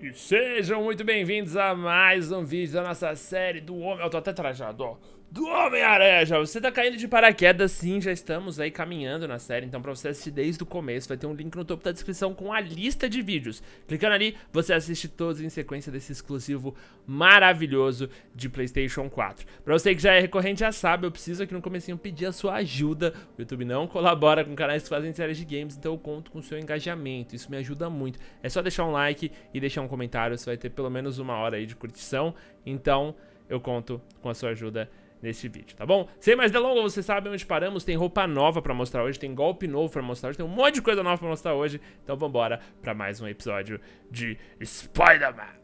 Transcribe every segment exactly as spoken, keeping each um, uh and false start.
E sejam muito bem-vindos a mais um vídeo da nossa série do Homem... Eu tô até trajado, ó. Do Homem-Aranha. Você tá caindo de paraquedas, sim, já estamos aí caminhando na série. Então pra você assistir desde o começo, vai ter um link no topo da descrição com a lista de vídeos. Clicando ali, você assiste todos em sequência desse exclusivo maravilhoso de PlayStation quatro. Pra você que já é recorrente, já sabe, eu preciso aqui no comecinho pedir a sua ajuda. O YouTube não colabora com canais que fazem séries de games, então eu conto com o seu engajamento. Isso me ajuda muito. É só deixar um like e deixar um Um comentário, você vai ter pelo menos uma hora aí de curtição, então eu conto com a sua ajuda neste vídeo, tá bom? Sem mais delongas, vocês sabem onde paramos, tem roupa nova pra mostrar hoje, tem golpe novo pra mostrar hoje, tem um monte de coisa nova pra mostrar hoje, então vambora pra mais um episódio de Spider-Man.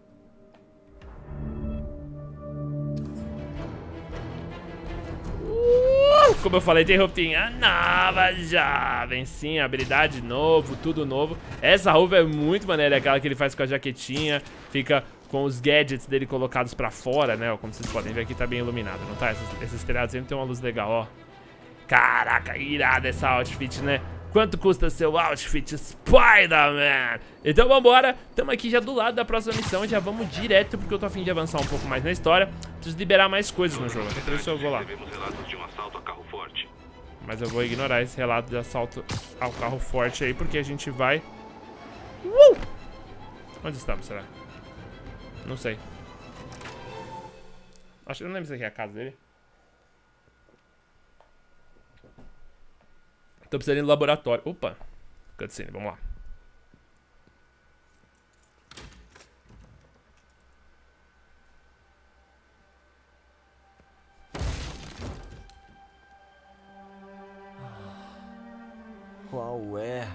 Uh, como eu falei, tem roupinha nova já, vem sim, habilidade novo, tudo novo. Essa roupa é muito maneira, é aquela que ele faz com a jaquetinha, fica com os gadgets dele colocados pra fora, né? Como vocês podem ver aqui, tá bem iluminado, não tá? Esses, esses telhados sempre tem uma luz legal, ó. Caraca, irada essa outfit, né? Quanto custa seu outfit, Spider-Man? Então vambora, estamos aqui já do lado da próxima missão, já vamos direto, porque eu tô a fim de avançar um pouco mais na história. Preciso liberar mais coisas no jogo, então isso eu vou lá. Mas eu vou ignorar esse relato de assalto ao carro forte aí, porque a gente vai... Uh! Onde estamos, será? Não sei. Acho que eu não lembro se aqui é a casa dele. Tô precisando ir no laboratório. Opa! Cutscene, vamos lá. Qual é?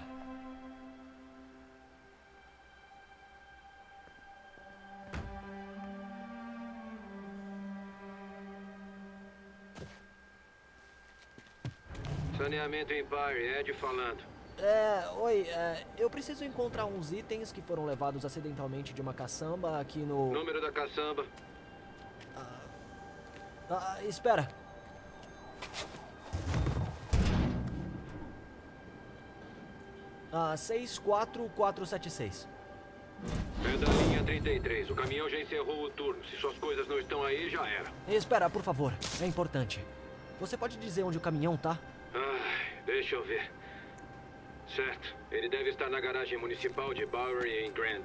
Saneamento em Bowery, Ed falando. É, oi, é, eu preciso encontrar uns itens que foram levados acidentalmente de uma caçamba aqui no... Número da caçamba. Ah, ah, espera. Ah, seis quatro quatro sete seis. É da linha trinta e três, o caminhão já encerrou o turno. Se suas coisas não estão aí, já era. Espera, por favor, é importante. Você pode dizer onde o caminhão tá? Deixa eu ver. Certo. Ele deve estar na garagem municipal de Bowery em Grand.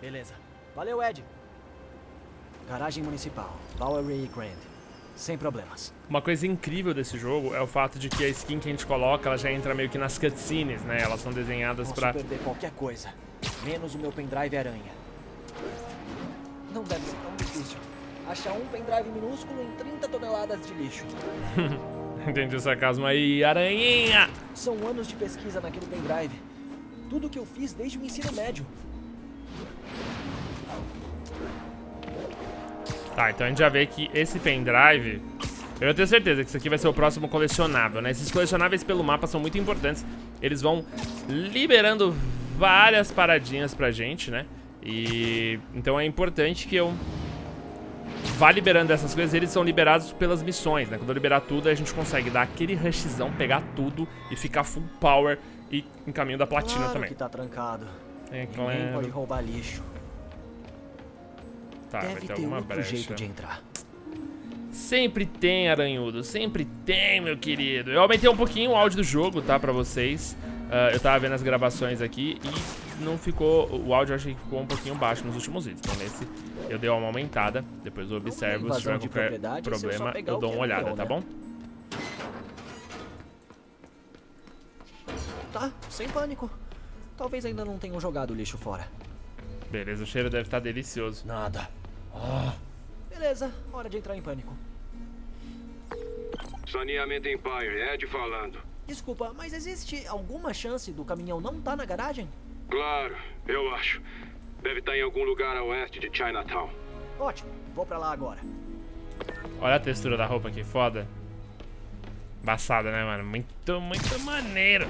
Beleza. Valeu, Ed. Garagem municipal, Bowery e Grand. Sem problemas. Uma coisa incrível desse jogo é o fato de que a skin que a gente coloca, ela já entra meio que nas cutscenes, né? Elas são desenhadas Posso pra... perder qualquer coisa, menos o meu pendrive aranha. Não deve ser tão difícil. Achar um pendrive minúsculo em trinta toneladas de lixo. Entendi o sarcasmo aí, aranhinha! São anos de pesquisa naquele pendrive. Tudo que eu fiz desde o ensino médio. Tá, então a gente já vê que esse pendrive... Eu tenho certeza que isso aqui vai ser o próximo colecionável, né? Esses colecionáveis pelo mapa são muito importantes. Eles vão liberando várias paradinhas pra gente, né? E... então é importante que eu... vá liberando essas coisas, eles são liberados pelas missões, né? Quando eu liberar tudo, a gente consegue dar aquele rushzão, pegar tudo e ficar full power e em caminho da platina claro também. Que tá trancado. É claro. Ninguém pode roubar lixo. Tá, deve vai ter, ter alguma brecha. Jeito de entrar. Sempre tem, aranhudo, sempre tem, meu querido. Eu aumentei um pouquinho o áudio do jogo, tá, pra vocês. Uh, eu tava vendo as gravações aqui e não ficou... o áudio eu achei que ficou um pouquinho baixo nos últimos vídeos. Então nesse eu dei uma aumentada, depois eu observo, se tiver qualquer problema eu dou uma olhada, tá bom? Tá, sem pânico. Talvez ainda não tenham jogado o lixo fora. Beleza, o cheiro deve estar delicioso. Nada. Oh. Beleza, hora de entrar em pânico. Saneamento Empire, Ed falando. Desculpa, mas existe alguma chance do caminhão não estar na garagem? Claro, eu acho. Deve estar em algum lugar a oeste de Chinatown. Ótimo, vou pra lá agora. Olha a textura da roupa aqui, foda. Embaçada, né, mano? Muito, muito maneiro.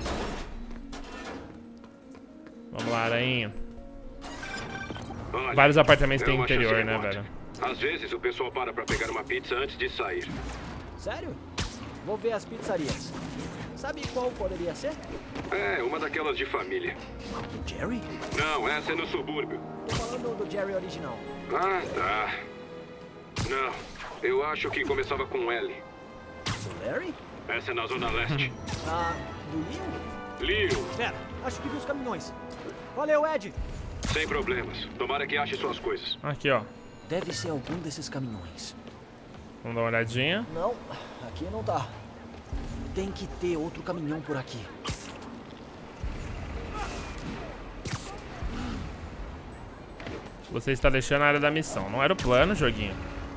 Vamos lá, aranha. Olha, vários apartamentos tem interior, né, velho? Às vezes o pessoal para pra pegar uma pizza antes de sair. Sério? Vou ver as pizzarias. Sabe qual poderia ser? É, uma daquelas de família. Do Jerry? Não, essa é no subúrbio. Tô falando do Jerry original. Ah, tá. Não, eu acho que começava com L. Do Larry? Essa é na Zona Leste. Ah, do Rio? Rio. Pera, acho que vi os caminhões. Valeu, Ed. Sem problemas. Tomara que ache suas coisas. Aqui, ó. Deve ser algum desses caminhões. Vamos dar uma olhadinha. Não, aqui não tá. Tem que ter outro caminhão por aqui. Você está deixando a área da missão. Não era o plano, joguinho.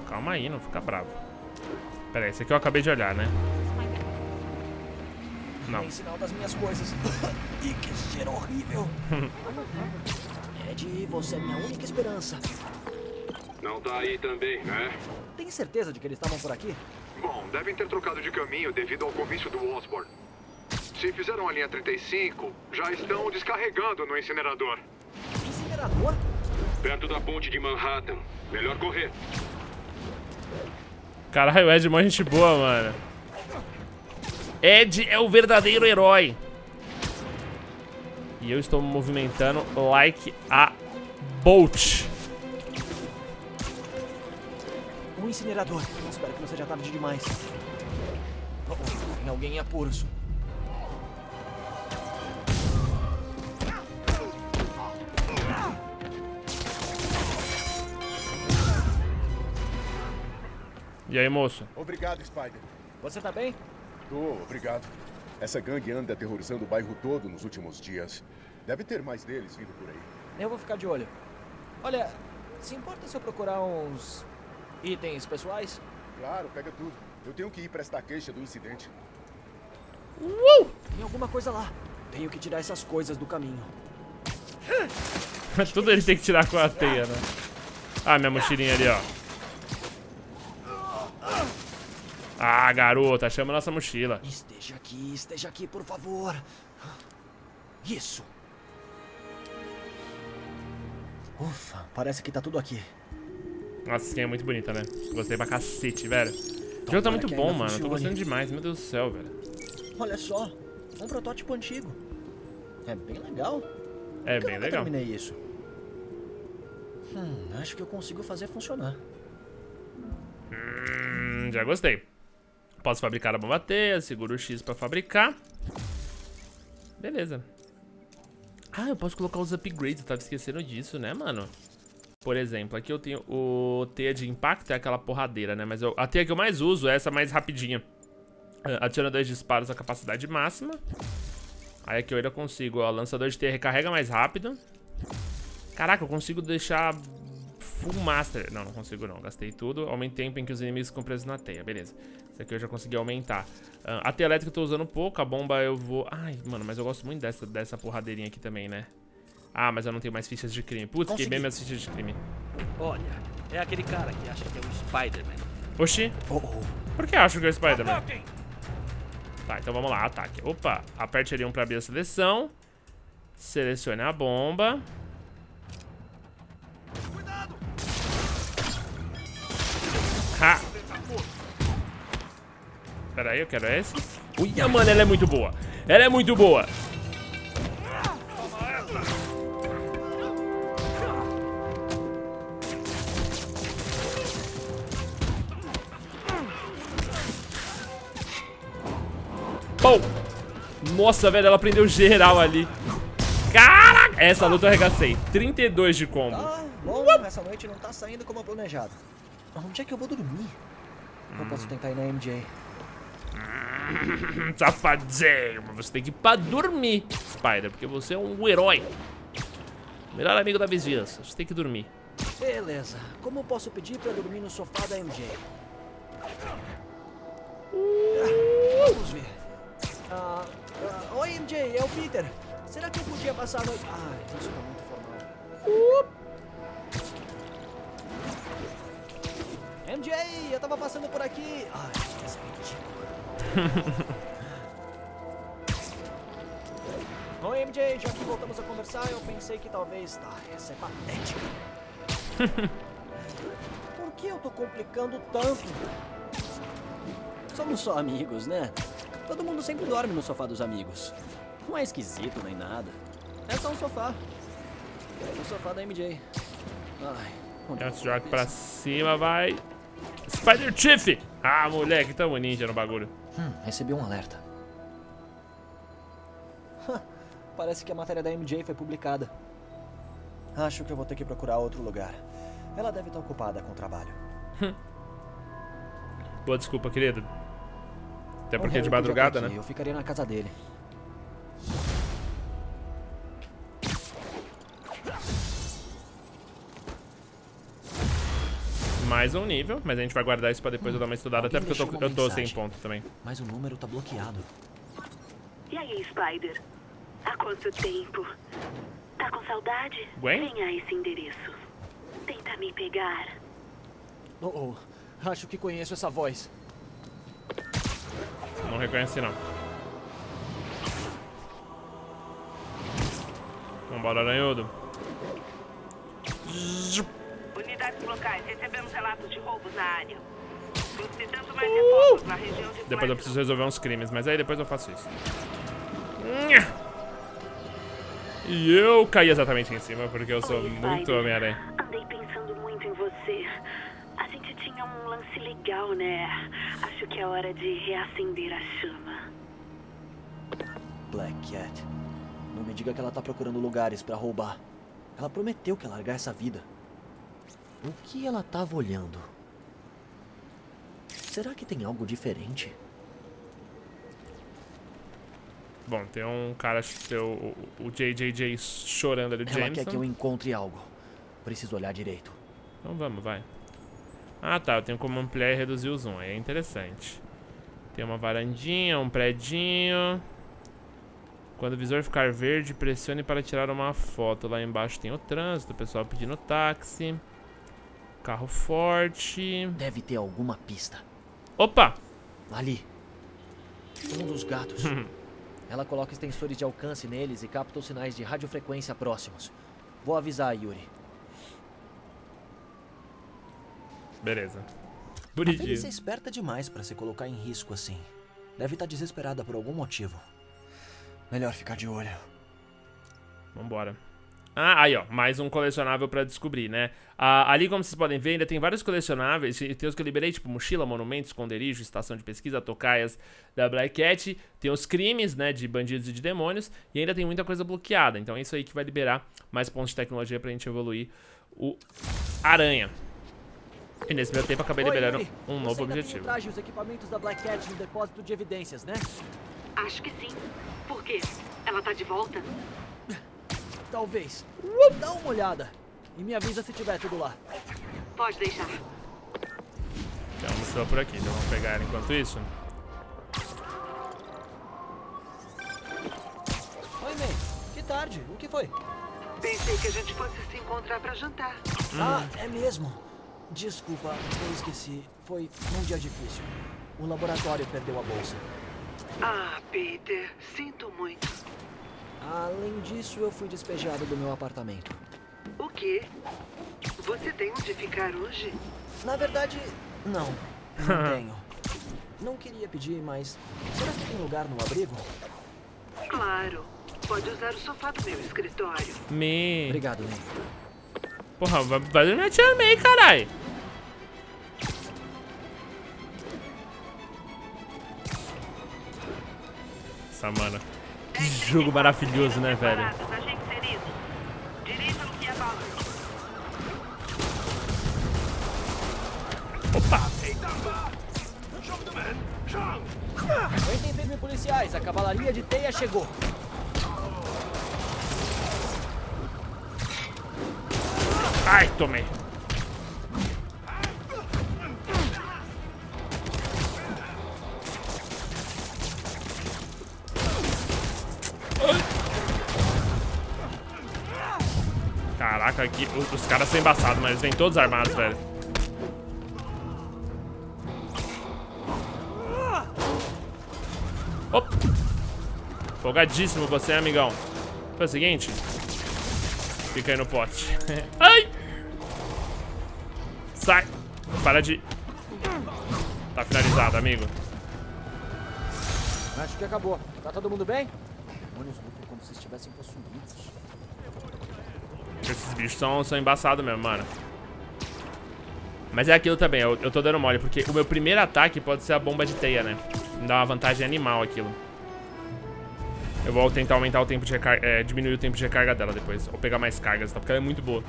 Calma aí, não fica bravo. Pera aí, esse aqui eu acabei de olhar, né? Não. Tem sinal das minhas coisas. E que cheiro horrível. Ed, você é minha única esperança. Não tá aí também, né? Tem certeza de que eles estavam por aqui? Bom, devem ter trocado de caminho devido ao comício do Osborne. Se fizeram a linha trinta e cinco, já estão descarregando no incinerador. Incinerador? Perto da ponte de Manhattan. Melhor correr. Caralho, o Ed é uma gente boa, mano. Ed é o verdadeiro herói. E eu estou me movimentando like a Bolt. Um incinerador. Espero que não seja tarde demais. Oh, oh, tem alguém em apuros. E aí, moço? Obrigado, Spider. Você tá bem? Tô, obrigado. Essa gangue anda aterrorizando o bairro todo nos últimos dias. Deve ter mais deles vindo por aí. Eu vou ficar de olho. Olha, se importa se eu procurar uns... itens pessoais? Claro, pega tudo. Eu tenho que ir prestar queixa do incidente. Uh! Tem alguma coisa lá. Tenho que tirar essas coisas do caminho. Tudo ele tem que tirar com a teia, né? Ah, minha mochilinha ali, ó. Ah, garota, chama nossa mochila. Esteja aqui, esteja aqui, por favor. Isso. Ufa, parece que tá tudo aqui. Nossa, essa skin é muito bonita, né? Gostei pra cacete, velho. O jogo tá muito bom, mano. Funcione. Tô gostando demais, meu Deus do céu, velho. Olha só, um protótipo antigo. É bem legal. É bem legal. Eu terminei isso. Hum, acho que eu consigo fazer funcionar. Hum, já gostei. Posso fabricar a bomba teia, seguro o X pra fabricar. Beleza. Ah, eu posso colocar os upgrades, eu tava esquecendo disso, né, mano? Por exemplo, aqui eu tenho o teia de impacto, é aquela porradeira, né? Mas eu, a teia que eu mais uso é essa mais rapidinha. Adiciona dois disparos à capacidade máxima. Aí aqui eu ainda consigo, ó, lançador de teia recarrega mais rápido. Caraca, eu consigo deixar full master. Não, não consigo não, gastei tudo. Aumenta o tempo em que os inimigos ficam presos na teia, beleza. Isso aqui eu já consegui aumentar. A teia elétrica eu tô usando pouco, a bomba eu vou... Ai, mano, mas eu gosto muito dessa, dessa porradeirinha aqui também, né? Ah, mas eu não tenho mais fichas de crime. Putz, consegui. Queimei minhas fichas de crime. Olha, é aquele cara que acha que é o Spider-Man. Oxi. Oh, oh. Por que acha que é o Spider-Man? Tá, então vamos lá, ataque. Opa, aperte ali um pra abrir a seleção. Selecione a bomba. Cuidado! Ha! Pera aí, eu quero esse. Uia, mano, ela é muito boa. Ela é muito boa. Bom, nossa, velho, ela prendeu geral ali. Caraca, essa luta eu arregacei. trinta e dois de combo. Ah, bom, essa noite não tá saindo como planejado. Onde é que eu vou dormir? Hum. Eu posso tentar ir na M J. Safadinho, você tem que ir pra dormir, Spider, porque você é um herói. Melhor amigo da vizinhança, você tem que dormir. Beleza, como eu posso pedir pra dormir no sofá da M J? Uh. Vamos ver. Uh, uh, Oi, M J, é o Peter. Será que eu podia passar a noite... Ai, isso tá muito formal. Uh. M J, eu tava passando por aqui. Ai, isso é ridículo. Oi, M J, já que voltamos a conversar, eu pensei que talvez... Tá, essa é patética. Por que eu tô complicando tanto? Somos só amigos, né? Todo mundo sempre dorme no sofá dos amigos. Não é esquisito nem nada. É só um sofá. É o sofá da M J. Ai, onde se joga pra cima, vai. Spider Chief! Ah, moleque, tamo ninja no bagulho. Hum, recebi um alerta. Parece que a matéria da M J foi publicada. Acho que eu vou ter que procurar outro lugar. Ela deve estar ocupada com o trabalho. Boa desculpa, querido. Até porque é de madrugada, né? Eu ficaria na casa dele. Mais um nível, mas a gente vai guardar isso pra depois hum, eu dar uma estudada, até porque eu tô, eu tô sem ponto também. Mas o número tá bloqueado. E aí, Spider? Há quanto tempo? Tá com saudade? Gwen? Vem a esse endereço. Tenta me pegar. Oh, oh, acho que conheço essa voz. Não reconheci, não. Vambora, aranhudo. Unidades locais, recebemos relatos de roubos na área. Precisamos mais reforços na região de... Depois eu preciso resolver uns crimes, mas aí depois eu faço isso. E eu caí exatamente em cima, porque eu sou Oi, muito Homem-Aranha. Andei pensando muito em você. A gente tinha um lance legal, né? Acho que é hora de reacender a chama. Black Cat. Não me diga que ela tá procurando lugares pra roubar. Ela prometeu que ia largar essa vida. O que ela tava olhando? Será que tem algo diferente? Bom, tem um cara, tem o, o J J J chorando ali, o Jameson. Ela quer que eu encontre algo. Preciso olhar direito. Então vamos, vai. Ah tá, eu tenho como ampliar e reduzir o zoom, é interessante. Tem uma varandinha, um predinho. Quando o visor ficar verde, pressione para tirar uma foto. Lá embaixo tem o trânsito, o pessoal pedindo táxi. Carro forte. Deve ter alguma pista. Opa! Ali. Um dos gatos. Ela coloca extensores de alcance neles e capta os sinais de radiofrequência próximos. Vou avisar a Yuri. Beleza. Bonitinho. A Feliz é esperta demais pra se colocar em risco assim. Deve estar desesperada por algum motivo. Melhor ficar de olho. Vambora. Ah, aí ó, mais um colecionável pra descobrir, né? Ah, ali, como vocês podem ver, ainda tem vários colecionáveis. Tem os que eu liberei, tipo mochila, monumento, esconderijo, estação de pesquisa, tocaias da Black Cat. Tem os crimes, né, de bandidos e de demônios. E ainda tem muita coisa bloqueada. Então é isso aí que vai liberar mais pontos de tecnologia pra gente evoluir o Aranha. E nesse meio tempo acabei Oi, liberando Yuri. um novo Você objetivo. Traje os equipamentos da Black Cat no depósito de evidências, né? Acho que sim. Por quê? Ela tá de volta? Talvez. Dá uma olhada. E me avisa se tiver tudo lá. Pode deixar. Então vamos só por aqui. Então vamos pegar enquanto isso. Oi, May. Que tarde. O que foi? Pensei que a gente fosse se encontrar pra jantar. Hum. Ah, é mesmo? Desculpa, eu esqueci. Foi um dia difícil. O laboratório perdeu a bolsa. Ah, Peter. Sinto muito. Além disso, eu fui despejado do meu apartamento. O quê? Você tem onde ficar hoje? Na verdade, não. Não tenho. Não queria pedir, mas... Será que tem lugar no abrigo? Claro. Pode usar o sofá do meu escritório. Me... Obrigado, May. Porra, vai, vai me atirar, May, carai. Samana. Que jogo maravilhoso, né, velho? Opa! oitenta e três mil policiais, a cavalaria de teia chegou. Ai, tomei. Caraca, aqui os, os caras são embaçados, mas eles vêm todos armados, velho. Opa! Folgadíssimo você, amigão. Foi o seguinte. Fica aí no pote. Ai! Sai! Para de... Tá finalizado, amigo. Acho que acabou. Tá todo mundo bem? Demônios lutam como se estivessem possuídos. Esses bichos são, são embaçados mesmo, mano. Mas é aquilo também, eu, eu tô dando mole, porque o meu primeiro ataque pode ser a bomba de teia, né? Me dá uma vantagem animal aquilo. Eu vou tentar aumentar o tempo de recarga, é, diminuir o tempo de recarga dela depois. Ou pegar mais cargas, tá? Porque ela é muito boa.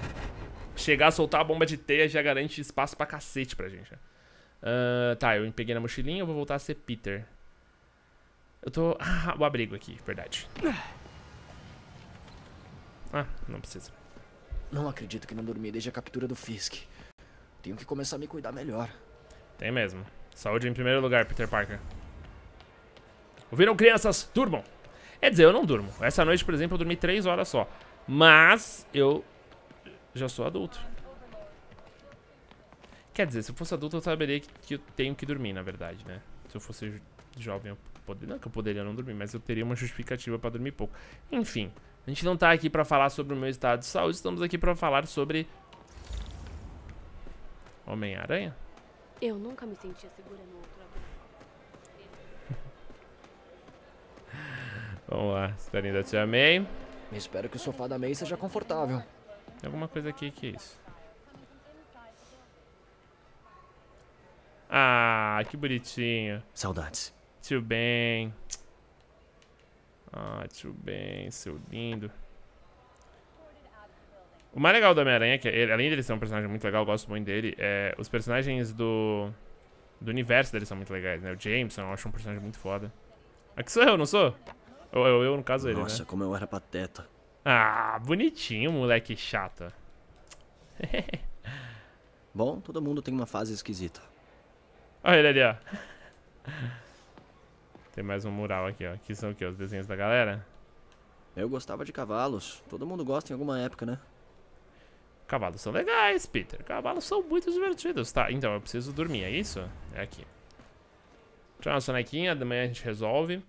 Chegar, soltar a bomba de teia já garante espaço pra cacete pra gente. Uh, tá, eu peguei na mochilinha, eu vou voltar a ser Peter. Eu tô... Ah, o abrigo aqui, verdade. Ah, não precisa. Não acredito que não dormi desde a captura do Fisk. Tenho que começar a me cuidar melhor. Tem mesmo. Saúde em primeiro lugar, Peter Parker. Ouviram, crianças? Durmam! Quer dizer, eu não durmo. Essa noite, por exemplo, eu dormi três horas só. Mas eu já sou adulto. Quer dizer, se eu fosse adulto, eu saberia que eu tenho que dormir, na verdade, né? Se eu fosse jovem, eu poderia... Não é que eu poderia não dormir, mas eu teria uma justificativa pra dormir pouco. Enfim, a gente não tá aqui pra falar sobre o meu estado de saúde. Estamos aqui pra falar sobre... Homem-Aranha? Eu nunca me sentia segura no outro lado. Vamos lá, espera ainda te amei. Espero que o sofá da May seja confortável. Tem alguma coisa aqui que é isso. Ah, que bonitinho. Saudades. Tio Ben. Ah, tio Ben, seu lindo. O mais legal do Homem-Aranha, que ele, além de ele ser um personagem muito legal, eu gosto muito dele, é, os personagens do, do universo dele são muito legais, né? O Jameson, eu acho um personagem muito foda. Aqui sou eu, não sou? Ou eu, eu no caso, ele, né? Nossa, como eu era pateta. Ah, bonitinho, moleque chato. Bom, todo mundo tem uma fase esquisita. Olha ele ali, ó. Tem mais um mural aqui, ó. Que são o quê? Os desenhos da galera? Eu gostava de cavalos. Todo mundo gosta em alguma época, né? Cavalos são legais, Peter. Cavalos são muito divertidos. Tá, então eu preciso dormir, é isso? É aqui. Tirar uma sonequinha, da manhã a gente resolve.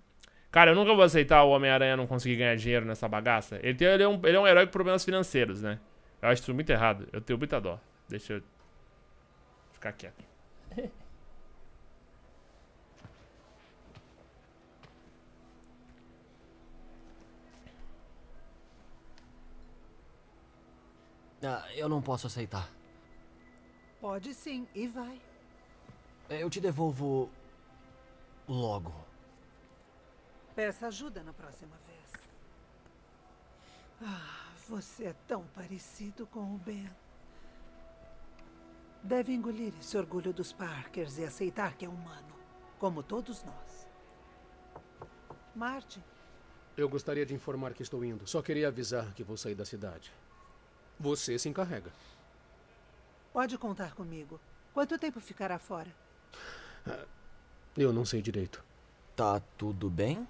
Cara, eu nunca vou aceitar o Homem-Aranha não conseguir ganhar dinheiro nessa bagaça. Ele, tem, ele, é um, ele é um herói com problemas financeiros, né? Eu acho isso muito errado. Eu tenho muita dó. Deixa eu ficar quieto. Eu não posso aceitar. Pode sim, e vai. Eu te devolvo... logo. Peça ajuda na próxima vez. Ah, você é tão parecido com o Ben. Deve engolir esse orgulho dos Parkers e aceitar que é humano, como todos nós. Martin? Eu gostaria de informar que estou indo. Só queria avisar que vou sair da cidade. Você se encarrega. Pode contar comigo. Quanto tempo ficará fora? Eu não sei direito. Tá tudo bem?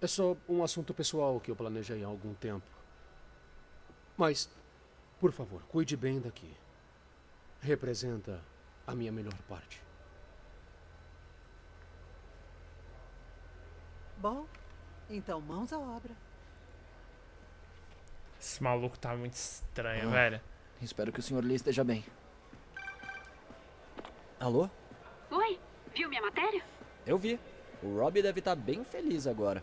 É só um assunto pessoal que eu planejei há algum tempo. Mas, por favor, cuide bem daqui. Representa a minha melhor parte. Bom, então mãos à obra. Esse maluco tá muito estranho, ah, velho. Espero que o senhor Lee esteja bem. Alô? Oi, viu minha matéria? Eu vi. O Robbie deve estar bem feliz agora.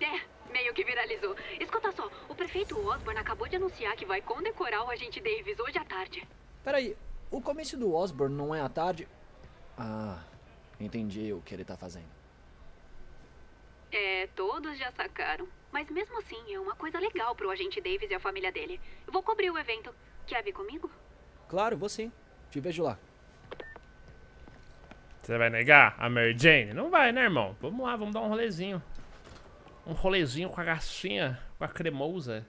É, meio que viralizou. Escuta só, o prefeito Osborne acabou de anunciar que vai condecorar o agente Davis hoje à tarde. Peraí, o comício do Osborne não é à tarde? Ah, entendi o que ele tá fazendo. É, todos já sacaram. Mas mesmo assim, é uma coisa legal pro agente Davis e a família dele. Eu vou cobrir o evento. Quer vir comigo? Claro, vou sim. Te vejo lá. Você vai negar a Mary Jane? Não vai, né, irmão? Vamos lá, vamos dar um rolezinho. Um rolezinho com a gatinha, com a cremosa.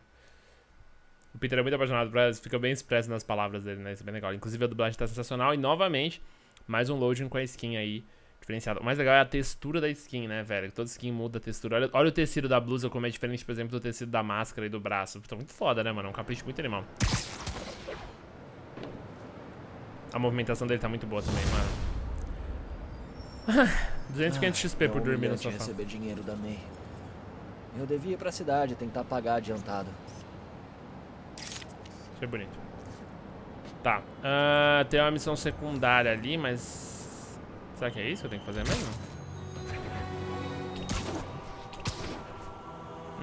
O Peter é muito apaixonado por ela, fica bem expresso nas palavras dele, né? Isso é bem legal. Inclusive a dublagem tá sensacional. E novamente, mais um loading com a skin aí. Diferenciado. O mais legal é a textura da skin, né, velho? Toda skin muda a textura. Olha, olha o tecido da blusa, como é diferente, por exemplo, do tecido da máscara e do braço. Tá muito foda, né, mano? É um capricho muito animal. A movimentação dele tá muito boa também, mano. duzentos e cinquenta XP ah, por dormir no sofá. Eu receber dinheiro da May. Eu devia ir pra cidade tentar pagar adiantado. Isso é bonito. Tá. Uh, tem uma missão secundária ali, mas... Será que é isso que eu tenho que fazer mesmo?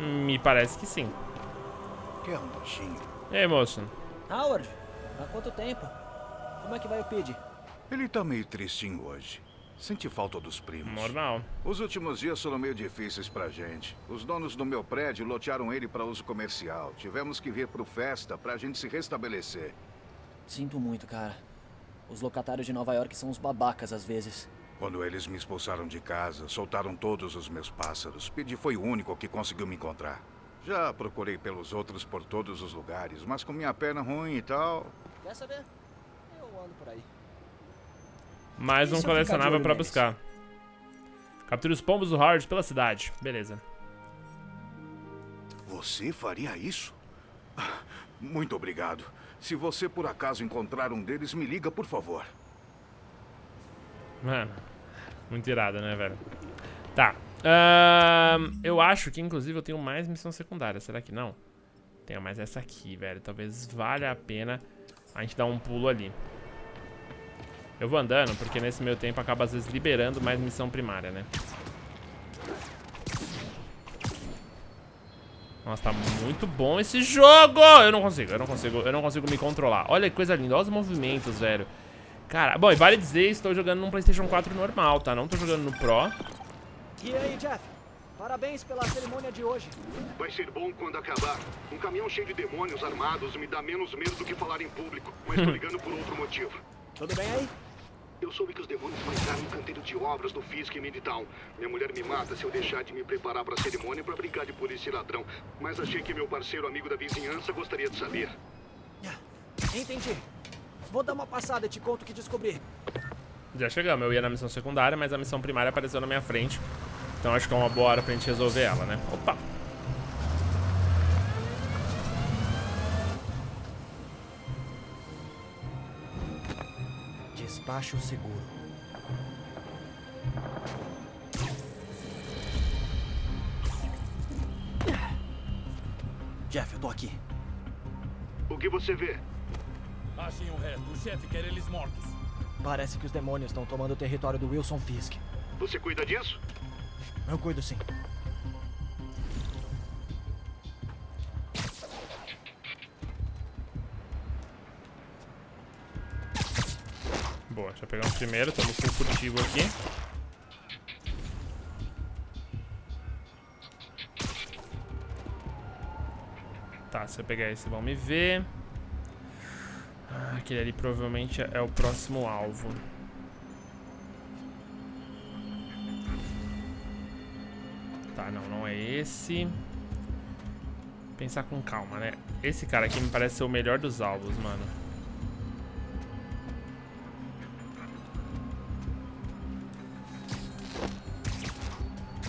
Me parece que sim. Que é um baixinho. Ei, moço. Howard, há quanto tempo? Como é que vai o Pid? Ele tá meio tristinho hoje. Sente falta dos primos. Normal. Os últimos dias foram meio difíceis pra gente. Os donos do meu prédio lotearam ele para uso comercial. Tivemos que vir pro festa pra gente se restabelecer. Sinto muito, cara. Os locatários de Nova York são uns babacas às vezes. Quando eles me expulsaram de casa, soltaram todos os meus pássaros. Pid foi o único que conseguiu me encontrar. Já procurei pelos outros por todos os lugares, mas com minha perna ruim e tal... Quer saber? Eu ando por aí. Mais um colecionável pra buscar. Capture os pombos do Howard pela cidade. Beleza. Você faria isso? Muito obrigado. Se você por acaso encontrar um deles, me liga, por favor. Mano, muito irado, né, velho? Tá. Uh, eu acho que, inclusive, eu tenho mais missão secundária. Será que não? Tenho mais essa aqui, velho. Talvez valha a pena a gente dar um pulo ali. Eu vou andando, porque nesse meio tempo acaba, às vezes, liberando mais missão primária, né? Nossa, tá muito bom esse jogo! Eu não consigo, eu não consigo, eu não consigo me controlar. Olha que coisa linda, olha os movimentos, velho. Cara, bom, e vale dizer, estou jogando num PlayStation quatro normal, tá? Não tô jogando no Pro. E aí, Jeff? Parabéns pela cerimônia de hoje. Vai ser bom quando acabar. Um caminhão cheio de demônios armados me dá menos medo do que falar em público. Mas tô ligando por outro motivo. Tudo bem aí? Eu soube que os demônios mataram um canteiro de obras do Fisk em Midtown. Minha mulher me mata se eu deixar de me preparar pra cerimônia pra brincar de polícia e ladrão. Mas achei que meu parceiro amigo da vizinhança gostaria de saber. Entendi. Vou dar uma passada e te conto o que descobri. Já chegamos. Eu ia na missão secundária, mas a missão primária apareceu na minha frente. Então acho que é uma boa hora pra gente resolver ela, né? Opa! Despacho Seguro. Jeff, eu tô aqui. O que você vê? Achem o resto. O chefe quer eles mortos. Parece que os demônios estão tomando o território do Wilson Fisk. Você cuida disso? Eu cuido, sim. Boa, deixa eu pegar um primeiro, estamos com o furtivo aqui. Tá, se eu pegar esse vão me ver. Ah, aquele ali provavelmente é o próximo alvo. Tá, não, não é esse. Pensar com calma, né? Esse cara aqui me parece ser o melhor dos alvos, mano.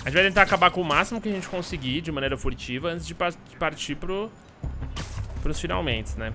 A gente vai tentar acabar com o máximo que a gente conseguir de maneira furtiva antes de partir pro, pros finalmente, né?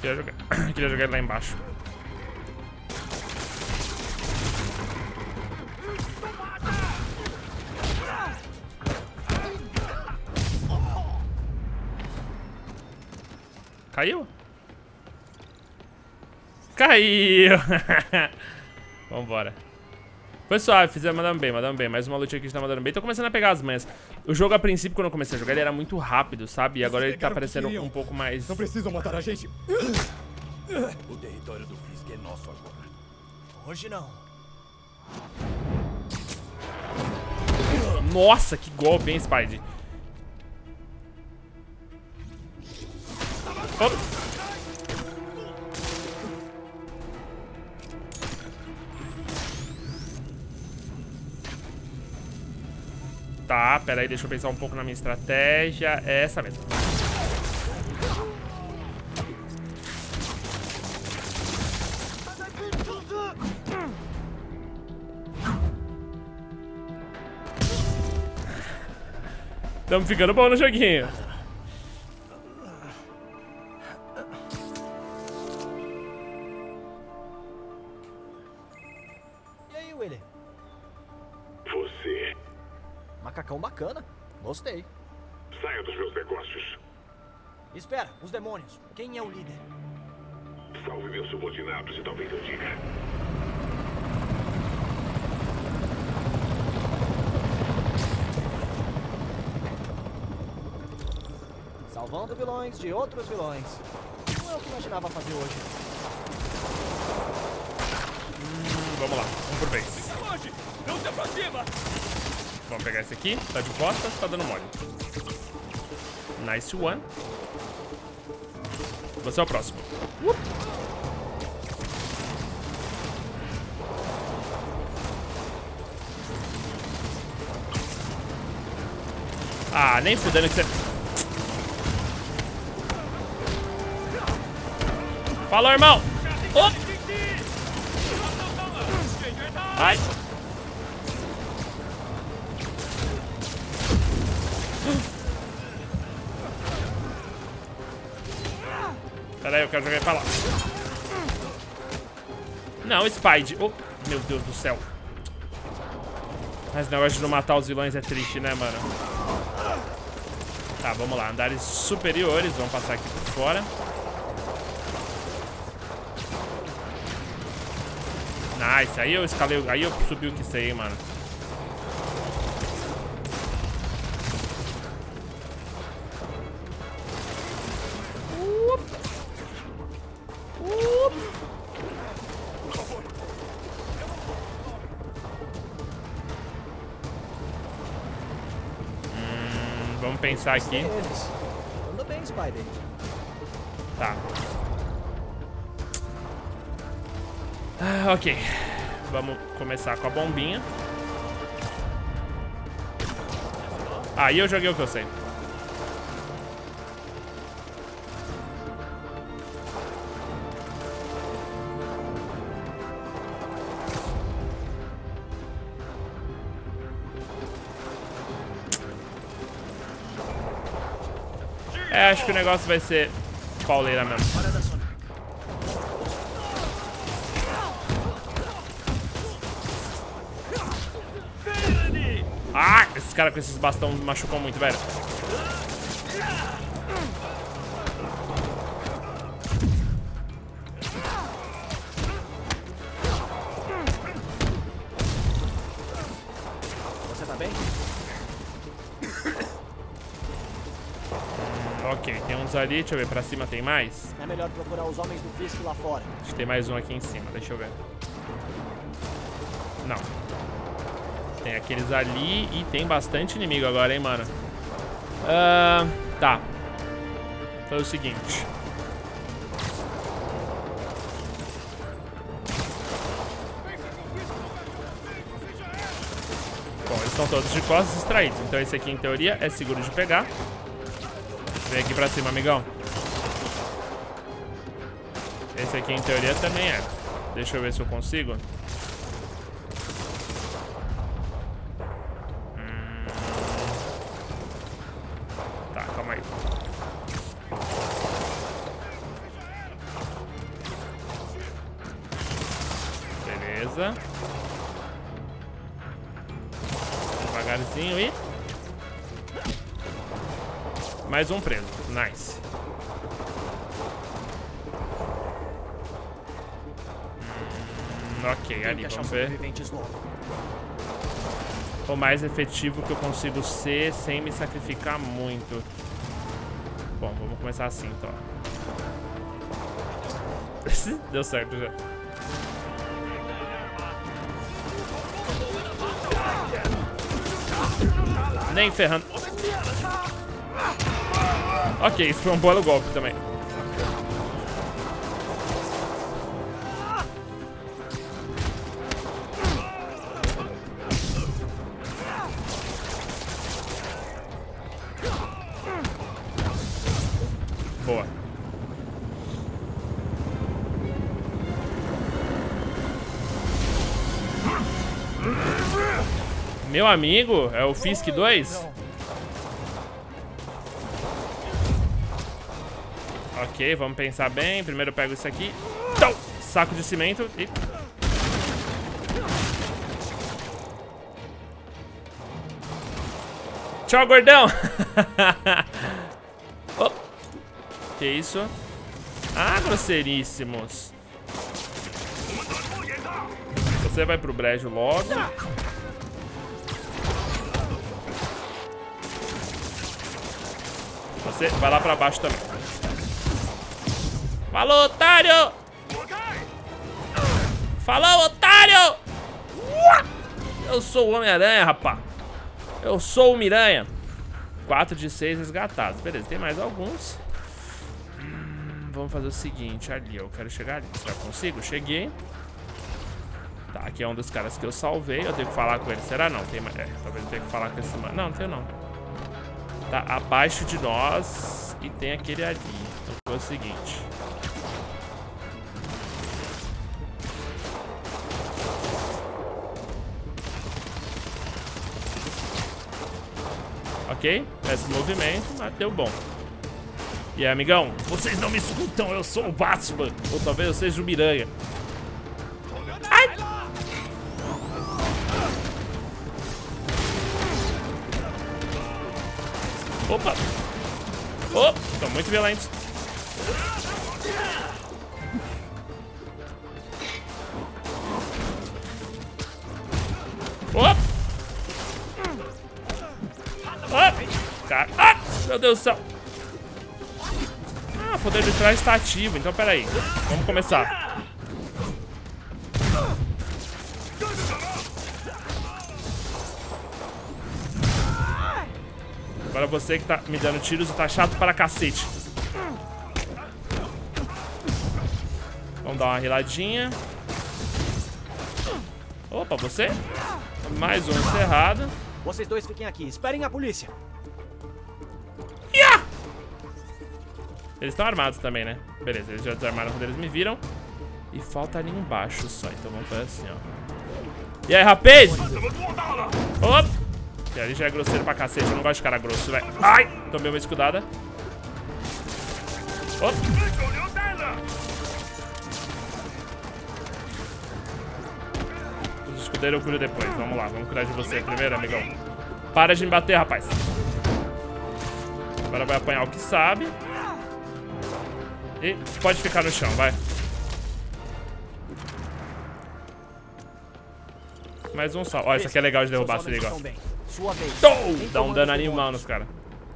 Queria jogar, queria jogar ele lá embaixo. Caiu? Caiu! Vambora. Foi suave, fizemos, mandando bem, mandando bem. Mais uma luta aqui, a gente tá mandando bem. Tô começando a pegar as manhas. O jogo, a princípio, quando eu comecei a jogar, ele era muito rápido, sabe? E agora ele tá parecendo um pouco mais... Não precisam matar a gente! O território do Fisk é nosso agora. Hoje não. Nossa, que golpe, hein, Spidey? Opa! Tá, pera aí, deixa eu pensar um pouco na minha estratégia. É essa mesmo. Estamos ficando bom no joguinho. E aí, Willy? Você. Macacão bacana. Gostei. Saia dos meus negócios. Espera, os demônios. Quem é o líder? Salve meus subordinados e talvez eu diga. Salvando vilões de outros vilões. Não é o que imaginava fazer hoje. Hum, vamos lá, vamos por bem. É longe! Não se aproxima! Vamos pegar esse aqui. Tá de costas, tá dando mole. Nice one. Você é o próximo. Uh! Ah, nem fudendo que você... Fala, irmão! Oh! Ai! Peraí, eu quero jogar pra lá. Não, Spide. Oh, meu Deus do céu. Mas o negócio de não matar os vilões é triste, né, mano? Tá, vamos lá. Andares superiores. Vamos passar aqui por fora. Nice. Aí eu escalei. Aí eu subi o que sei, mano. Pensar aqui. Tá. Ah, ok. Vamos começar com a bombinha. Aí ah, eu joguei o que eu sei. É, acho que o negócio vai ser pauleira mesmo. Ah, esses caras com esses bastões machucam muito, velho. Você tá bem? Ok, tem uns ali, deixa eu ver, pra cima tem mais? É melhor procurar os homens do Fisk lá fora. Acho que tem mais um aqui em cima, deixa eu ver. Não. Tem aqueles ali e tem bastante inimigo agora, hein, mano. Uh, tá. Foi o seguinte. Bom, eles estão todos de costas distraídos, então esse aqui, em teoria, é seguro de pegar. Vem aqui pra cima, amigão. Esse aqui, em teoria, também é. Deixa eu ver se eu consigo. Hum... Tá, calma aí. Beleza. Devagarzinho e... Mais um preso. Nice. Hum, ok, ali, vamos ver. O mais efetivo que eu consigo ser sem me sacrificar muito. Bom, vamos começar assim, então. Deu certo já. Nem ferrando. Ok, isso foi um belo golpe também. Boa. Meu amigo, é o Fisk dois? Ok, vamos pensar bem. Primeiro eu pego isso aqui. Tom! Saco de cimento e... Tchau, gordão! Oh. Que isso? Ah, grosseiríssimos. Você vai pro brejo logo. Você vai lá pra baixo também. Falou, otário! Falou, otário! Eu sou o Homem-Aranha, rapá. Eu sou o Miranha. quatro de seis resgatados. Beleza, tem mais alguns. Hum, vamos fazer o seguinte, ali, eu quero chegar ali. Será que eu consigo? Cheguei. Tá, aqui é um dos caras que eu salvei. Eu tenho que falar com ele. Será? Não, tem mais. É, talvez eu tenha que falar com esse mano. Não, não tenho não. Tá abaixo de nós. E tem aquele ali. Então é o seguinte. Ok, péssimo movimento, mas deu bom. E aí, amigão? Vocês não me escutam, eu sou o Batman. Ou talvez eu seja o Miranha. Ai! Opa! Opa! Estão muito violentos. Opa! Oh, cara. Ah, meu Deus do céu. Ah, o poder de trás está ativo, então peraí. Vamos começar. Agora você que tá me dando tiros e tá chato para cacete. Vamos dar uma riladinha. Opa, você? Mais um encerrado. Vocês dois fiquem aqui, esperem a polícia. Yeah! Eles estão armados também, né? Beleza, eles já desarmaram quando eles me viram. E falta ali embaixo só, então vamos fazer assim, ó. E aí, rapaz? Opa! E ali já é grosseiro pra cacete, eu não gosto de cara grosso, velho. Ai! Tomei uma escudada. Opa! Eu curo depois, vamos lá, vamos cuidar de você primeiro, amigão. Para de me bater, rapaz. Agora vai apanhar o que sabe. E pode ficar no chão, vai. Mais um só. Ó, isso aqui é legal de derrubar, se liga. Dá um dano animal nos caras.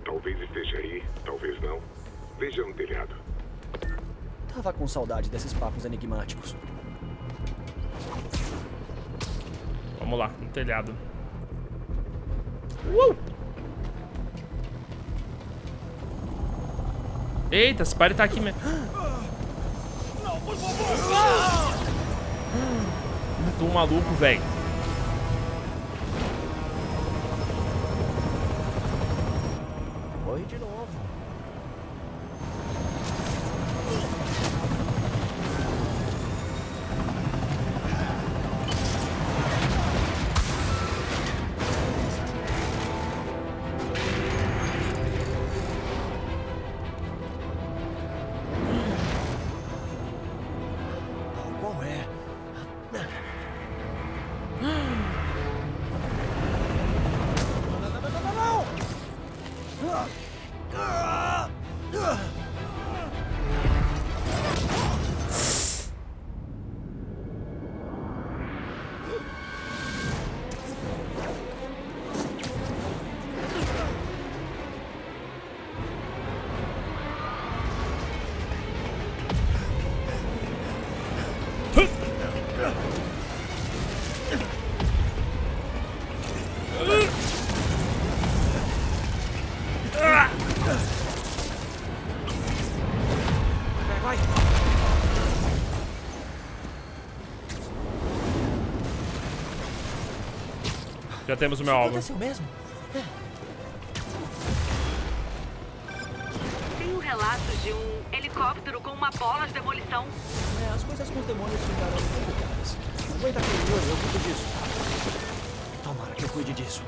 Talvez esteja aí, talvez não. Veja no telhado. Tava com saudade desses papos enigmáticos. Vamos lá, no telhado. Uh! Eita, esse pare tá aqui mesmo. Não, por favor, não! Matou um maluco, velho. Corre de novo. Já temos o meu alvo. Mesmo? Tem um relato de um helicóptero com uma bola de demolição. É, as coisas com os demônios ficaram complicadas. Aguenta aquele olho, eu cuido disso. Tomara que eu cuide disso.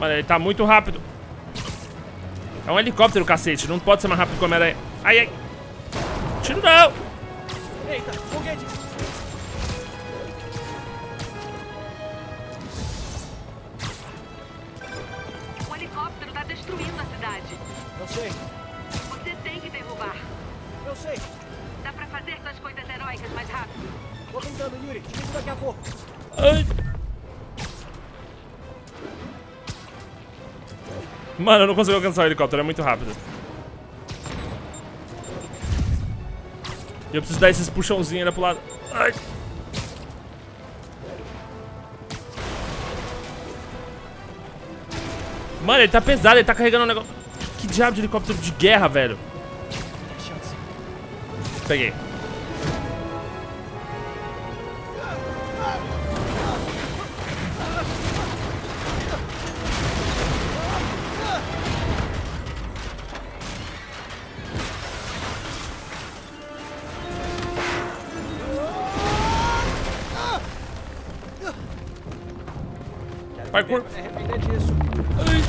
Mano, ele tá muito rápido. É um helicóptero, cacete. Não pode ser mais rápido que o Homem-Aranha. Ai, ai. Tiro não. Eita, foguete. O helicóptero tá destruindo a cidade. Eu sei. Você tem que derrubar. Eu sei. Dá pra fazer suas coisas heróicas mais rápido. Vou tentando, Yuri. Te vejo daqui a pouco. Ai. Mano, eu não consigo alcançar o helicóptero, é muito rápido. E eu preciso dar esses puxãozinhos ainda pro lado. Ai. Mano, ele tá pesado, ele tá carregando um negócio. Que diabo de helicóptero de guerra, velho. Peguei. Parkour. Arrependa disso. Ai.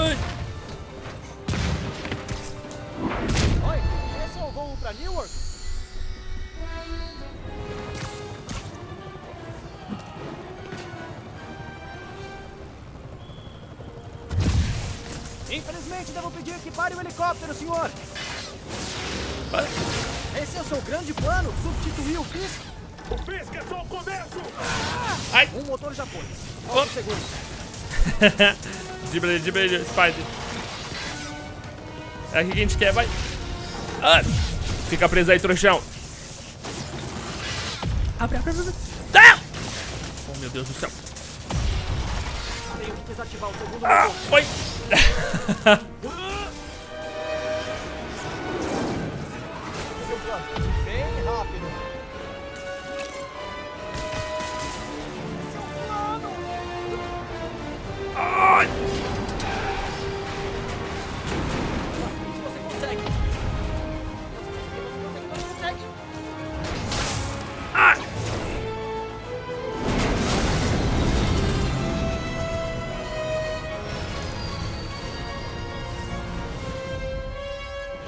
Ai. Oi, esse é o voo pra Newark? Infelizmente, devo pedir que pare o helicóptero, senhor. Esse é o seu grande plano? Substituir o Fisk? O Fisk é só o começo! Ai! Um motor já foi. Ó, seguro. Dibre, dibre, Spider. É aqui que a gente quer, vai. Ah, fica preso aí, trouxão. Abre, abre, abre. Ah! Oh, meu Deus do céu. Tenho que desativar o segundo motor. Ah, foi. Bem rápido. Ai. Você consegue. Você consegue. Ai.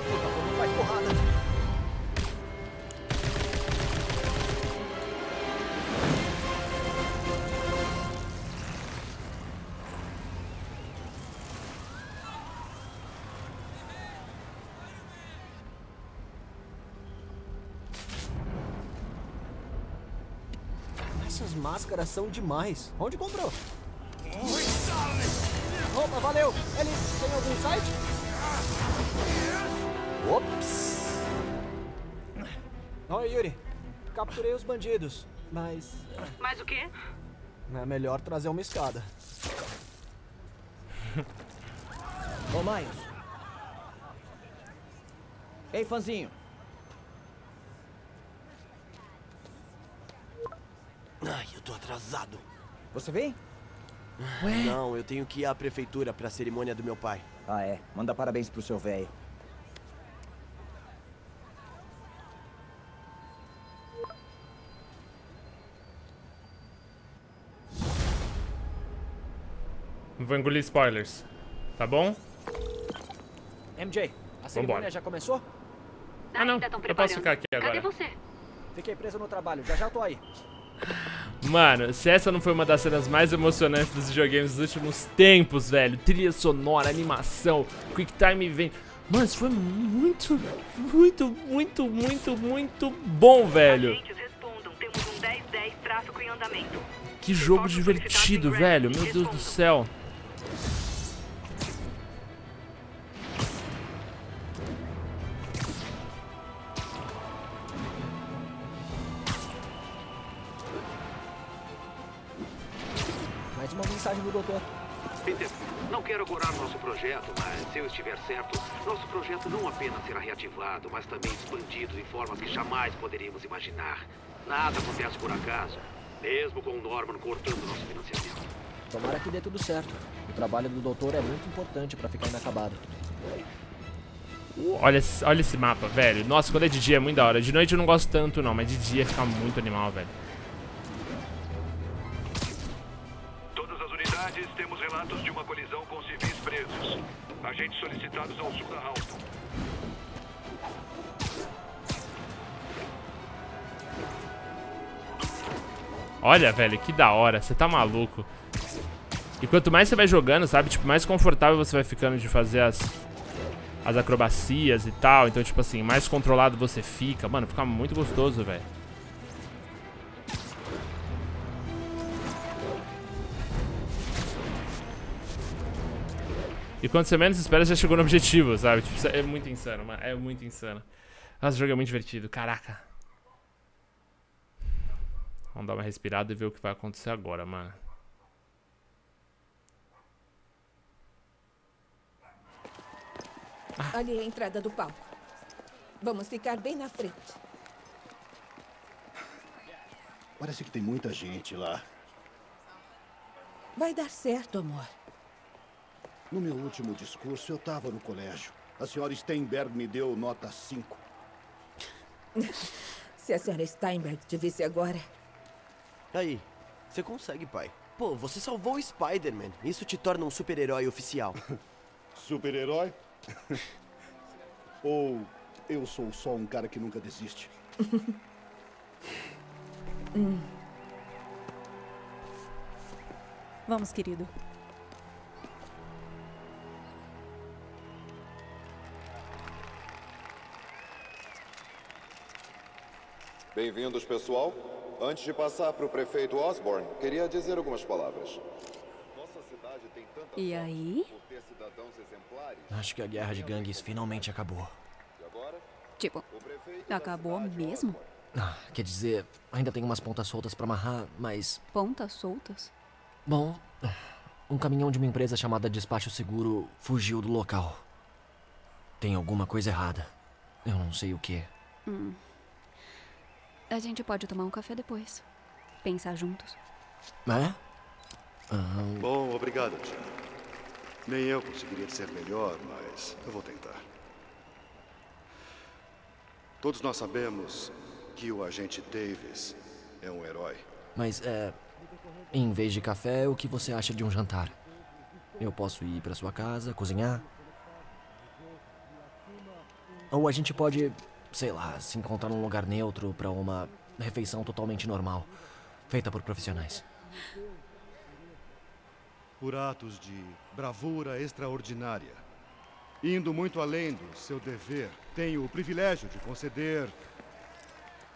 Por favor, não faz porrada. Essas máscaras são demais. Onde comprou? Opa, valeu! Eles têm algum site? Ops! Oi, Yuri. Capturei os bandidos, mas... Mas o quê? É melhor trazer uma escada. Ô, Miles. Ei, fãzinho. Ai, eu tô atrasado. Você vem? Ué? Não, eu tenho que ir à prefeitura pra cerimônia do meu pai. Ah, é. Manda parabéns pro seu velho. Vou engolir spoilers. Tá bom? M J, a cerimônia Vambora. já começou? Ah, não. Eu posso ficar aqui agora. Cadê você? Fiquei preso no trabalho. Já já tô aí. Mano, se essa não foi uma das cenas mais emocionantes dos videogames dos últimos tempos, velho. Trilha sonora, animação, quick time event. Mano, isso foi muito, muito, muito, muito, muito bom, velho. Que jogo divertido, velho. Meu Deus do céu. Do doutor. Peter, não quero curar nosso projeto, mas se eu estiver certo, nosso projeto não apenas será reativado, mas também expandido em formas que jamais poderíamos imaginar. Nada acontece por acaso, mesmo com o Norman cortando nosso financiamento. Tomara que dê tudo certo. O trabalho do doutor é muito importante para ficar inacabado. Olha, olha esse mapa, velho. Nossa, quando é de dia é muito da hora. De noite eu não gosto tanto não, mas de dia fica muito animal, velho. Todas as unidades, temos relatos de uma colisão com civis presos. Agentes solicitados ao sul da Halton. Olha, velho, que da hora. Você tá maluco. E quanto mais você vai jogando, sabe? Tipo, mais confortável você vai ficando de fazer as... as acrobacias e tal. Então, tipo assim, mais controlado você fica. Mano, fica muito gostoso, velho. E quando você menos espera, já chegou no objetivo, sabe? Tipo, é muito insano, mano. É muito insano. Nossa, o jogo é muito divertido. Caraca. Vamos dar uma respirada e ver o que vai acontecer agora, mano. Ah. Ali é a entrada do palco. Vamos ficar bem na frente. Parece que tem muita gente lá. Vai dar certo, amor. No meu último discurso, eu estava no colégio. A senhora Steinberg me deu nota cinco. Se a senhora Steinberg te visse agora... Aí, você consegue, pai. Pô, você salvou o Spider-Man. Isso te torna um super-herói oficial. Super-herói? Ou eu sou só um cara que nunca desiste. hum. Vamos, querido. Bem-vindos, pessoal. Antes de passar para o prefeito Osborne, queria dizer algumas palavras. E aí? Acho que a guerra de gangues finalmente acabou. Tipo, acabou mesmo? Ah, quer dizer, ainda tem umas pontas soltas pra amarrar, mas... Pontas soltas? Bom, um caminhão de uma empresa chamada Despacho Seguro fugiu do local. Tem alguma coisa errada. Eu não sei o que. Hum. A gente pode tomar um café depois. Pensar juntos. É? Uhum. Bom, obrigado, tia. Nem eu conseguiria ser melhor, mas eu vou tentar. Todos nós sabemos que o agente Davis é um herói. Mas, é... em vez de café, o que você acha de um jantar? Eu posso ir pra sua casa, cozinhar? Ou a gente pode, sei lá, se encontrar num lugar neutro pra uma refeição totalmente normal, feita por profissionais. Por atos de bravura extraordinária. Indo muito além do seu dever, tenho o privilégio de conceder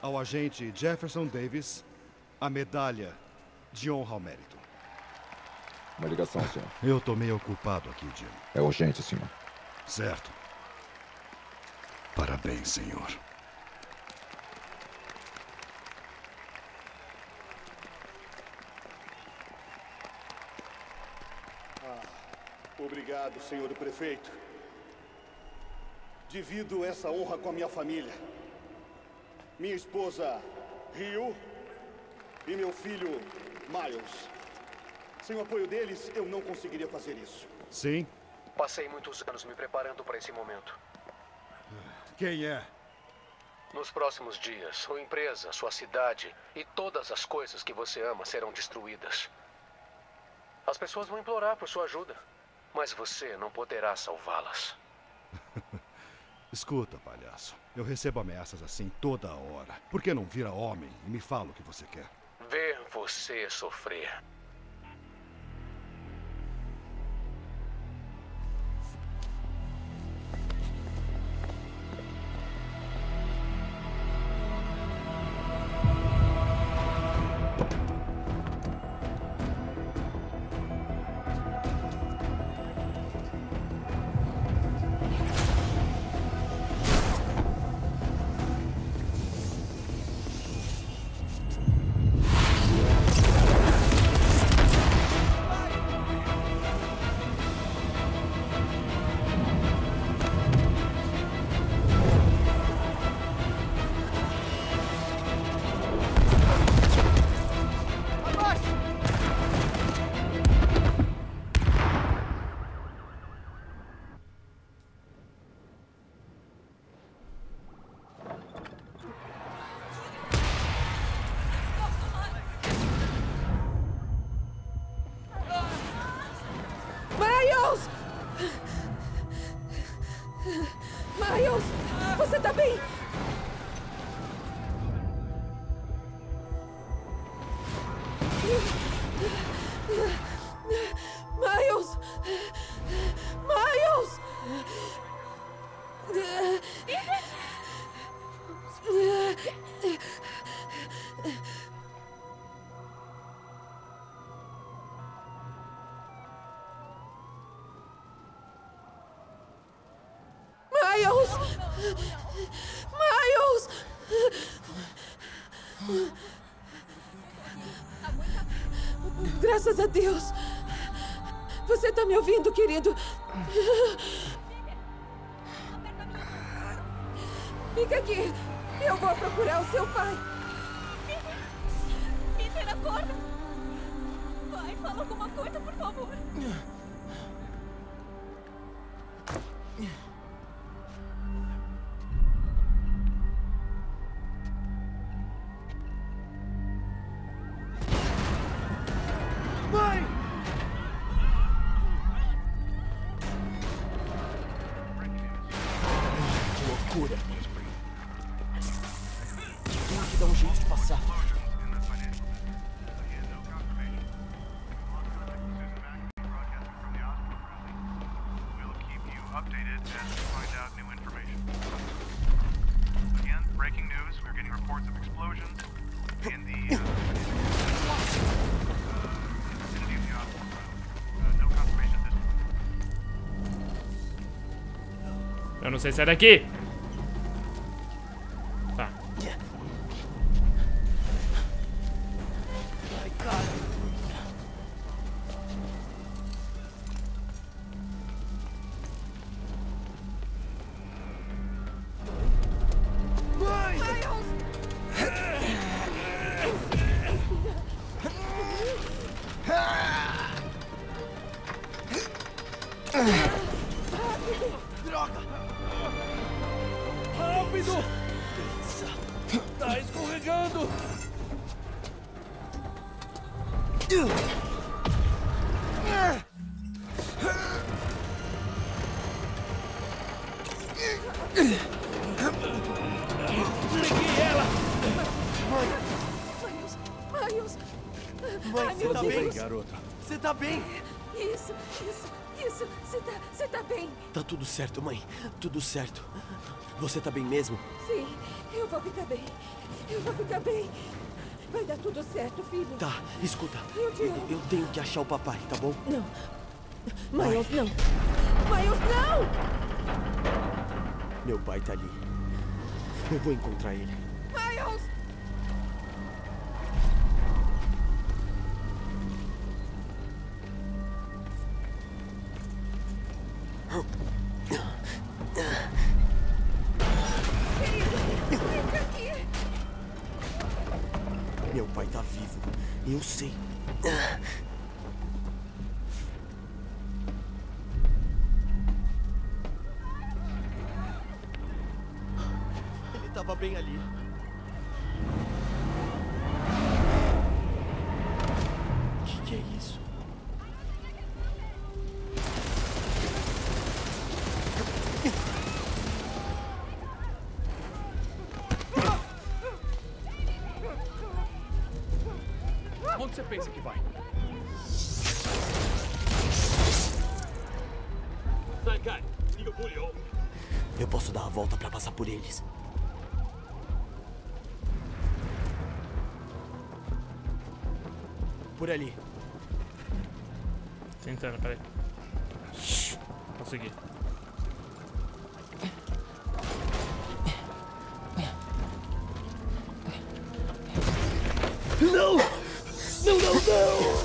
ao agente Jefferson Davis a medalha de honra ao mérito. Uma ligação, senhor. Eu tô meio ocupado aqui, Jim. É urgente, senhor. Certo. Parabéns, senhor. Obrigado, senhor prefeito. Divido essa honra com a minha família. Minha esposa, Rio, e meu filho, Miles. Sem o apoio deles, eu não conseguiria fazer isso. Sim? Passei muitos anos me preparando para esse momento. Quem é? Nos próximos dias, sua empresa, sua cidade e todas as coisas que você ama serão destruídas. As pessoas vão implorar por sua ajuda. Mas você não poderá salvá-las. Escuta, palhaço. Eu recebo ameaças assim toda hora. Por que não vira homem e me fala o que você quer? Ver você sofrer. Miles! Graças a Deus! Você tá me ouvindo, querido? Fica aqui! Eu vou procurar o seu pai! Peter! Peter, acorda! Pai, fala alguma coisa, por favor! Eu não sei se é daqui. Tá. Certo, mãe. Tudo certo. Você tá bem mesmo? Sim, eu vou ficar bem. Eu vou ficar bem. Vai dar tudo certo, filho. Tá, escuta. Eu, te eu, eu tenho que achar o papai, tá bom? Não. Miles, não. Miles, não! Meu pai tá ali. Eu vou encontrar ele. Miles! Eu sei. Ele estava bem ali. O que, que é isso? Você pensa que vai? Eu posso dar a volta para passar por eles. Por ali. Tentando, peraí. Consegui. Não! Não, não, não!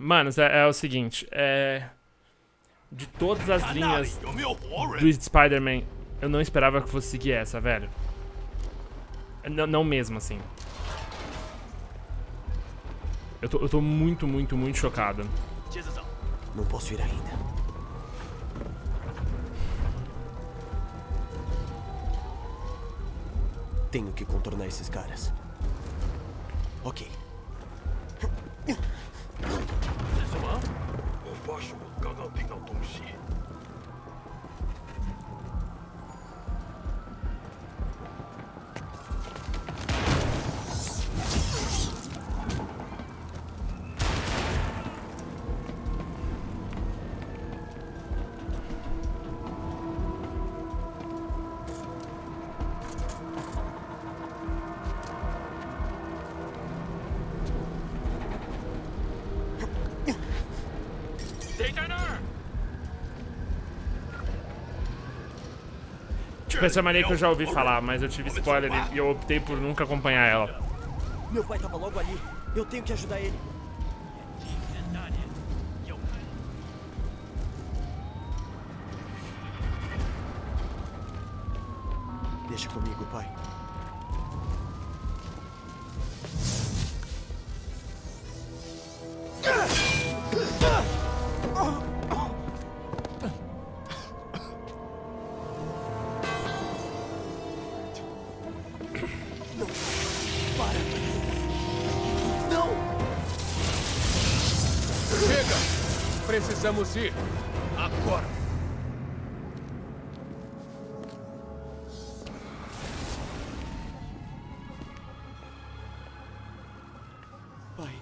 Manos, é, é o seguinte, é... de todas as linhas do Spider-Man, eu não esperava que fosse seguir essa, velho. N não mesmo, assim. Eu tô, eu tô muito, muito, muito chocado. Não posso ir ainda. Tenho que contornar esses caras. Ok. Poxa, Essa mania que eu já ouvi falar, mas eu tive spoiler e eu optei por nunca acompanhar ela. Meu pai tava logo ali. Eu tenho que ajudar ele. Deixa comigo, pai. Precisamos ir agora. Pai.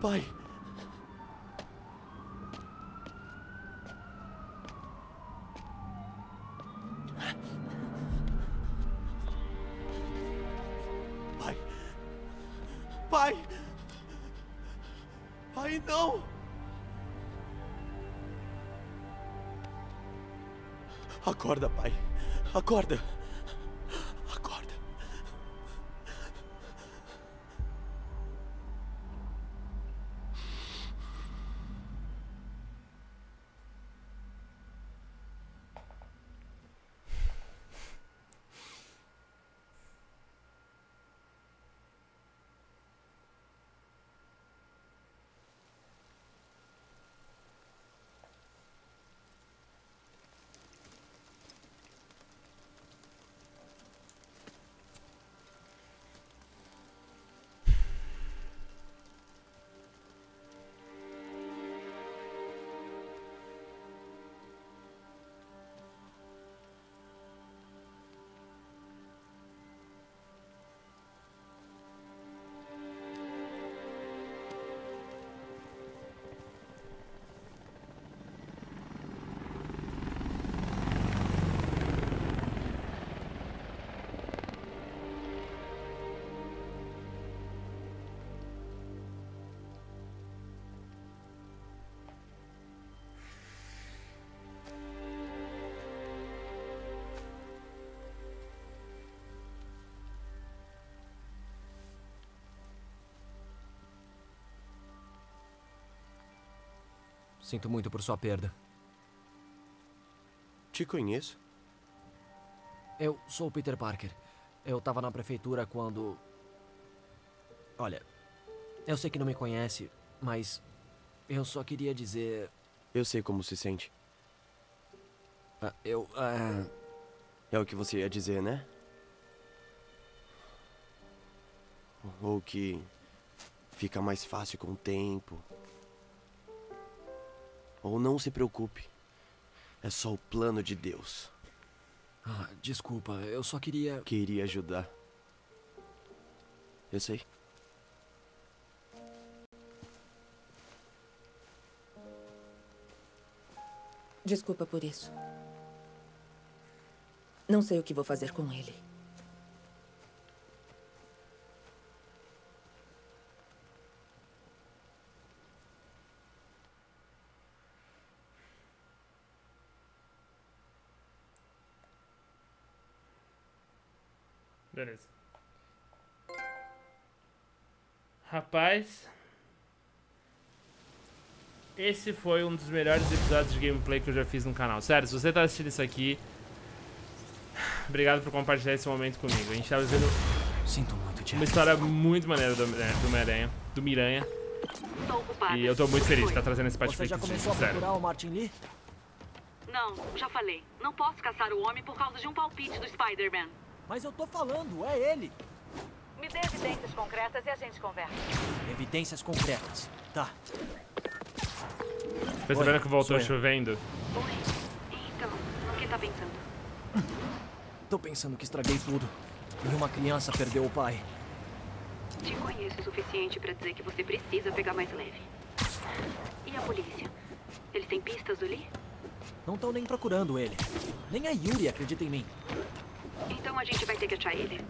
Pai. Pai. Pai. Pai, não! Acorda, pai. Acorda. Acorda. Sinto muito por sua perda. Te conheço? Eu sou o Peter Parker. Eu tava na prefeitura quando... Olha, eu sei que não me conhece, mas eu só queria dizer... Eu sei como se sente. Ah, eu... Ah... É o que você ia dizer, né? Ou que fica mais fácil com o tempo... Ou não se preocupe. É só o plano de Deus. Ah, desculpa, eu só queria... Queria ajudar. Eu sei. Desculpa por isso. Não sei o que vou fazer com ele. Beleza. Rapaz, esse foi um dos melhores episódios de gameplay que eu já fiz no canal. Sério, se você tá assistindo isso aqui, obrigado por compartilhar esse momento comigo. A gente tava vendo Sinto muito, uma história muito maneira do, né, do Miranha, do Miranha. E eu tô muito feliz de estar trazendo esse patch fake, gente, sério. O Martin Lee? Não, já falei. Não posso caçar o homem por causa de um palpite do Spider-Man. Mas eu tô falando, é ele. Me dê evidências concretas e a gente conversa. Evidências concretas, tá. Percebendo Oi, que voltou chovendo? Oi. Então, o que tá pensando? Tô pensando que estraguei tudo. E uma criança perdeu o pai. Te conheço o suficiente pra dizer que você precisa pegar mais leve. E a polícia? Eles têm pistas do Lee? Não estão nem procurando ele. Nem a Yuri acredita em mim. Então a gente vai ter que achar ele.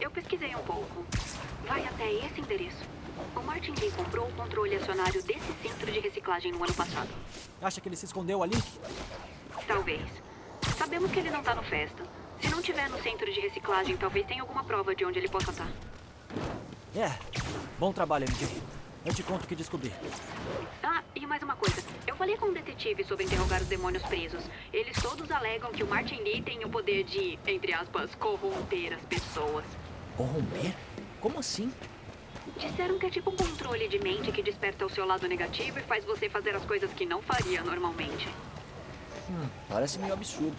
Eu pesquisei um pouco. Vai até esse endereço. O Martin Lee comprou o controle acionário desse centro de reciclagem no ano passado. Acha que ele se escondeu ali? Talvez. Sabemos que ele não tá no festa. Se não tiver no centro de reciclagem, talvez tenha alguma prova de onde ele possa estar. É. Bom trabalho, M J. Eu te conto o que descobri. Ah, e mais uma coisa. Eu falei com um detetive sobre interrogar os demônios presos. Eles todos alegam que o Martin Lee tem o poder de, entre aspas, corromper as pessoas. Corromper? Como assim? Disseram que é tipo um controle de mente que desperta o seu lado negativo e faz você fazer as coisas que não faria normalmente. Hum, parece meio absurdo.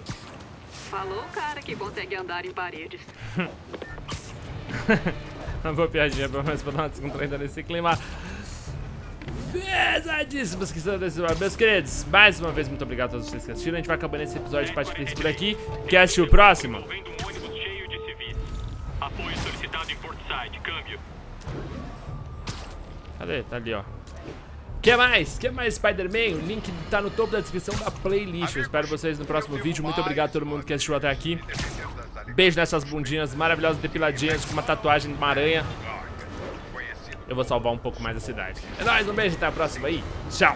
Falou o cara que consegue andar em paredes. Uma boa piadinha, pelo menos pra dar uma descontraída nesse clima pesadíssimo, esquecendo desse lugar. Meus queridos, mais uma vez, muito obrigado a todos vocês que assistiram. A gente vai acabando esse episódio de Parte Feliz por aqui. Quer assistir o próximo? Cadê? Tá ali, ó. Quer mais? Quer mais Spider-Man? O link tá no topo da descrição da playlist. Eu espero vocês no próximo vídeo. Muito obrigado a todo mundo que assistiu até aqui. Beijo nessas bundinhas maravilhosas, depiladinhas, com uma tatuagem de uma aranha. Eu vou salvar um pouco mais a cidade. É nóis, um beijo, até a próxima aí. Tchau!